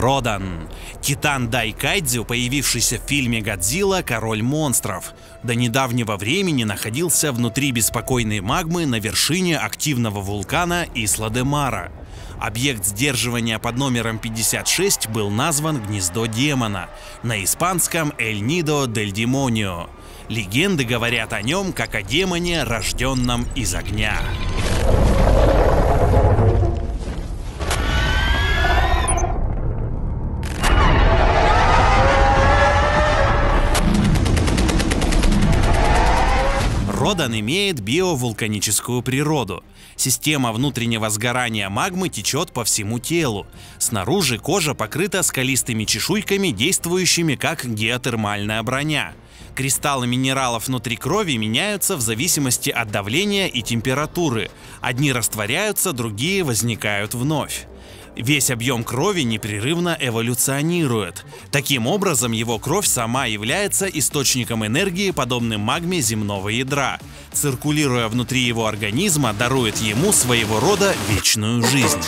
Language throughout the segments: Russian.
Родан. Титан Дайкайдзю, появившийся в фильме «Годзилла. Король монстров». До недавнего времени находился внутри беспокойной магмы на вершине активного вулкана Исла. Объект сдерживания под номером 56 был назван «Гнездо демона», на испанском «El Nido del Demonio». Легенды говорят о нем как о демоне, рожденном из огня. Родан имеет биовулканическую природу. Система внутреннего сгорания магмы течет по всему телу. Снаружи кожа покрыта скалистыми чешуйками, действующими как геотермальная броня. Кристаллы минералов внутри крови меняются в зависимости от давления и температуры. Одни растворяются, другие возникают вновь. Весь объем крови непрерывно эволюционирует. Таким образом, его кровь сама является источником энергии, подобным магме земного ядра. Циркулируя внутри его организма, дарует ему своего рода вечную жизнь.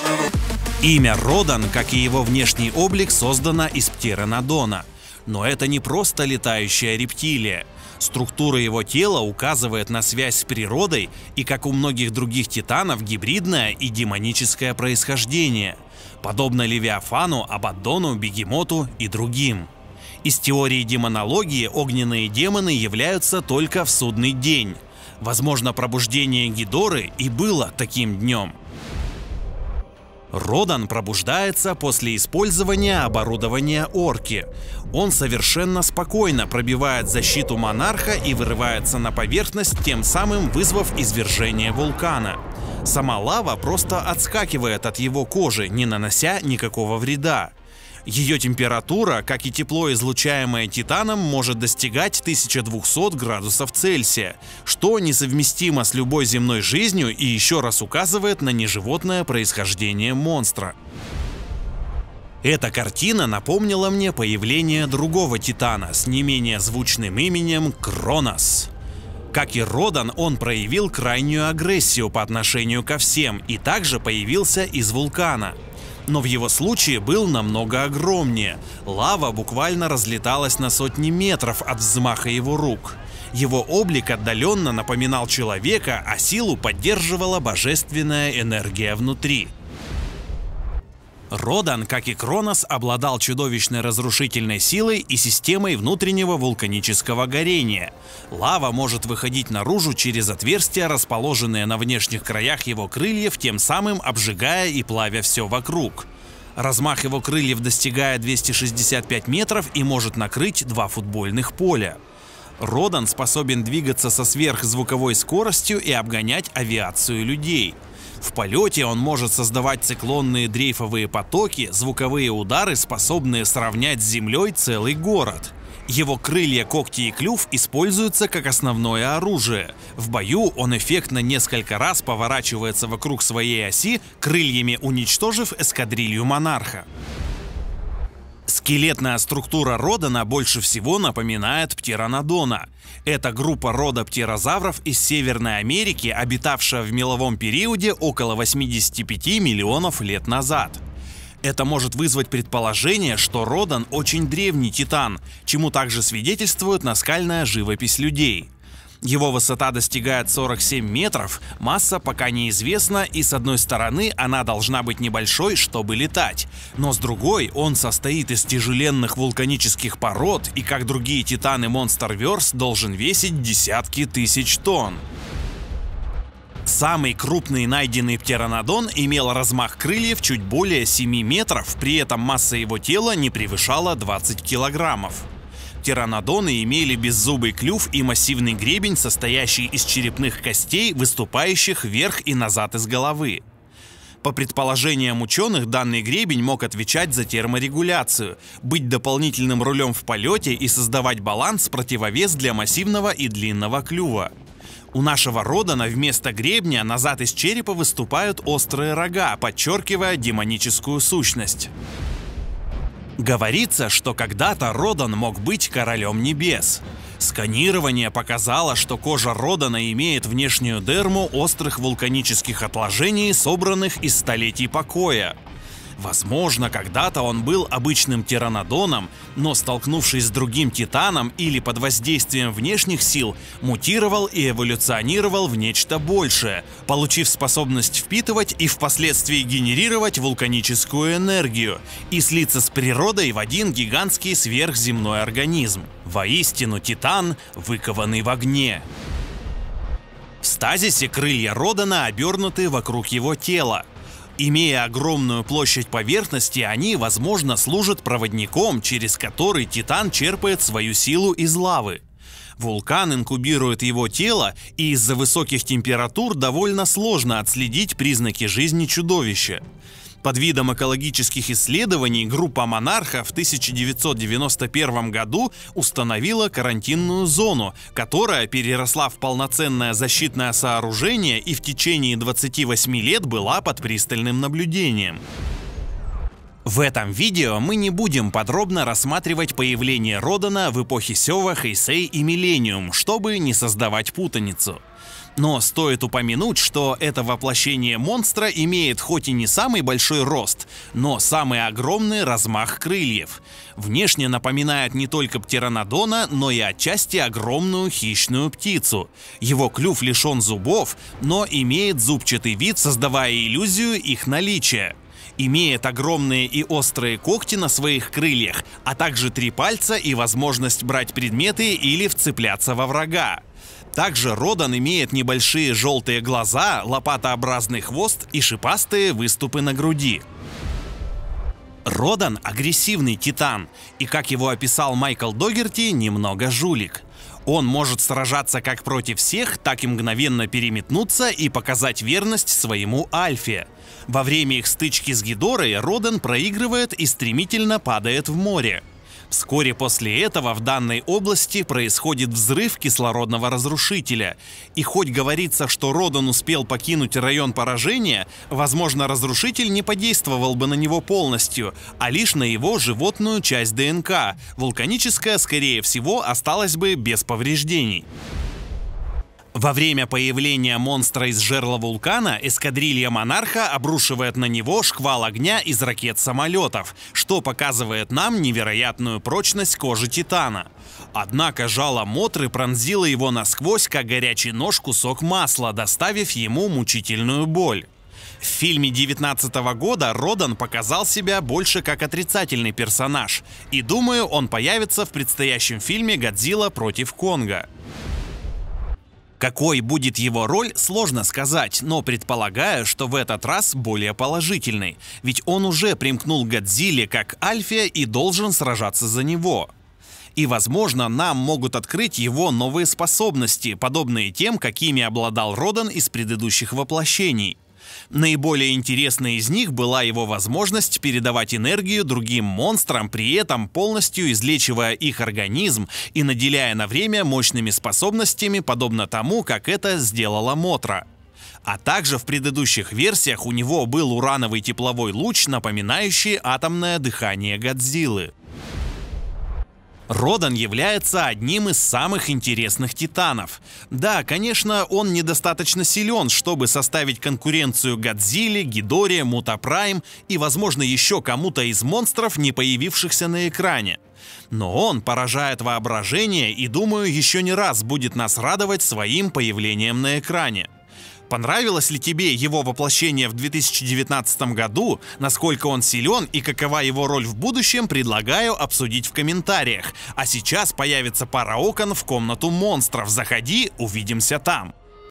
Имя Родан, как и его внешний облик, создано из птеранодона. Но это не просто летающая рептилия. Структура его тела указывает на связь с природой и, как у многих других титанов, гибридное и демоническое происхождение, подобно Левиафану, Абаддону, Бегемоту и другим. Из теории демонологии огненные демоны являются только в судный день. Возможно, пробуждение Гидоры и было таким днем. Родан пробуждается после использования оборудования орки. Он совершенно спокойно пробивает защиту монарха и вырывается на поверхность, тем самым вызвав извержение вулкана. Сама лава просто отскакивает от его кожи, не нанося никакого вреда. Ее температура, как и тепло, излучаемое Титаном, может достигать 1200 градусов Цельсия, что несовместимо с любой земной жизнью и еще раз указывает на неживотное происхождение монстра. Эта картина напомнила мне появление другого Титана с не менее звучным именем Кронос. Как и Родан, он проявил крайнюю агрессию по отношению ко всем и также появился из вулкана. Но в его случае был намного огромнее. Лава буквально разлеталась на сотни метров от взмаха его рук. Его облик отдаленно напоминал человека, а силу поддерживала божественная энергия внутри. Родан, как и Кронос, обладал чудовищной разрушительной силой и системой внутреннего вулканического горения. Лава может выходить наружу через отверстия, расположенные на внешних краях его крыльев, тем самым обжигая и плавя все вокруг. Размах его крыльев достигает 265 метров и может накрыть 2 футбольных поля. Родан способен двигаться со сверхзвуковой скоростью и обгонять авиацию людей. В полете он может создавать циклонные дрейфовые потоки, звуковые удары, способные сравнять с землей целый город. Его крылья, когти и клюв используются как основное оружие. В бою он эффектно несколько раз поворачивается вокруг своей оси, крыльями уничтожив эскадрилью монарха. Скелетная структура Родана больше всего напоминает птеранодона. Это группа рода птерозавров из Северной Америки, обитавшая в меловом периоде около 85 миллионов лет назад. Это может вызвать предположение, что Родан очень древний титан, чему также свидетельствует наскальная живопись людей. Его высота достигает 47 метров, масса пока неизвестна, и с одной стороны она должна быть небольшой, чтобы летать, но с другой он состоит из тяжеленных вулканических пород и, как другие титаны Monsterverse, должен весить десятки тысяч тонн. Самый крупный найденный птеранодон имел размах крыльев чуть более 7 метров, при этом масса его тела не превышала 20 килограммов. Птеранодоны имели беззубый клюв и массивный гребень, состоящий из черепных костей, выступающих вверх и назад из головы. По предположениям ученых, данный гребень мог отвечать за терморегуляцию, быть дополнительным рулем в полете и создавать баланс, противовес для массивного и длинного клюва. У нашего Родана вместо гребня назад из черепа выступают острые рога, подчеркивая демоническую сущность. Говорится, что когда-то Родан мог быть королем небес. Сканирование показало, что кожа Родана имеет внешнюю дерму острых вулканических отложений, собранных из столетий покоя. Возможно, когда-то он был обычным птеранодоном, но, столкнувшись с другим титаном или под воздействием внешних сил, мутировал и эволюционировал в нечто большее, получив способность впитывать и впоследствии генерировать вулканическую энергию и слиться с природой в один гигантский сверхземной организм. Воистину, титан, выкованный в огне. В стазисе крылья Родана обернуты вокруг его тела. Имея огромную площадь поверхности, они, возможно, служат проводником, через который титан черпает свою силу из лавы. Вулкан инкубирует его тело, и из-за высоких температур довольно сложно отследить признаки жизни чудовища. Под видом экологических исследований группа монарха в 1991 году установила карантинную зону, которая переросла в полноценное защитное сооружение и в течение 28 лет была под пристальным наблюдением. В этом видео мы не будем подробно рассматривать появление Родана в эпохе Сева, Хейсей и Миллениум, чтобы не создавать путаницу. Но стоит упомянуть, что это воплощение монстра имеет хоть и не самый большой рост, но самый огромный размах крыльев. Внешне напоминает не только птеранодона, но и отчасти огромную хищную птицу. Его клюв лишен зубов, но имеет зубчатый вид, создавая иллюзию их наличия. Имеет огромные и острые когти на своих крыльях, а также 3 пальца и возможность брать предметы или вцепляться во врага. Также Родан имеет небольшие желтые глаза, лопатообразный хвост и шипастые выступы на груди. Родан – агрессивный титан, и, как его описал Майкл Доггерти, немного жулик. Он может сражаться как против всех, так и мгновенно переметнуться и показать верность своему альфе. Во время их стычки с Гидорой Родан проигрывает и стремительно падает в море. Вскоре после этого в данной области происходит взрыв кислородного разрушителя. И хоть говорится, что Родан успел покинуть район поражения, возможно, разрушитель не подействовал бы на него полностью, а лишь на его животную часть ДНК. Вулканическая, скорее всего, осталась бы без повреждений. Во время появления монстра из жерла вулкана эскадрилья монарха обрушивает на него шквал огня из ракет-самолетов, что показывает нам невероятную прочность кожи титана. Однако жало Мотры пронзило его насквозь, как горячий нож, кусок масла, доставив ему мучительную боль. В фильме 2019 года Родан показал себя больше как отрицательный персонаж, и думаю, он появится в предстоящем фильме «Годзилла против Конга». Какой будет его роль, сложно сказать, но предполагаю, что в этот раз более положительный, ведь он уже примкнул к Годзилле как альфе и должен сражаться за него. И, возможно, нам могут открыть его новые способности, подобные тем, какими обладал Родан из предыдущих воплощений. Наиболее интересной из них была его возможность передавать энергию другим монстрам, при этом полностью излечивая их организм и наделяя на время мощными способностями, подобно тому, как это сделала Мотра. А также в предыдущих версиях у него был урановый тепловой луч, напоминающий атомное дыхание Годзиллы. Родан является одним из самых интересных титанов. Да, конечно, он недостаточно силен, чтобы составить конкуренцию Годзилле, Гидоре, Мута Прайм и, возможно, еще кому-то из монстров, не появившихся на экране. Но он поражает воображение и, думаю, еще не раз будет нас радовать своим появлением на экране. Понравилось ли тебе его воплощение в 2019 году, насколько он силен и какова его роль в будущем, предлагаю обсудить в комментариях. А сейчас появится пара окон в комнату монстров. Заходи, увидимся там.